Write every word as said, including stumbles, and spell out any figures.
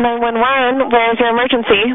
nine one one, where is your emergency?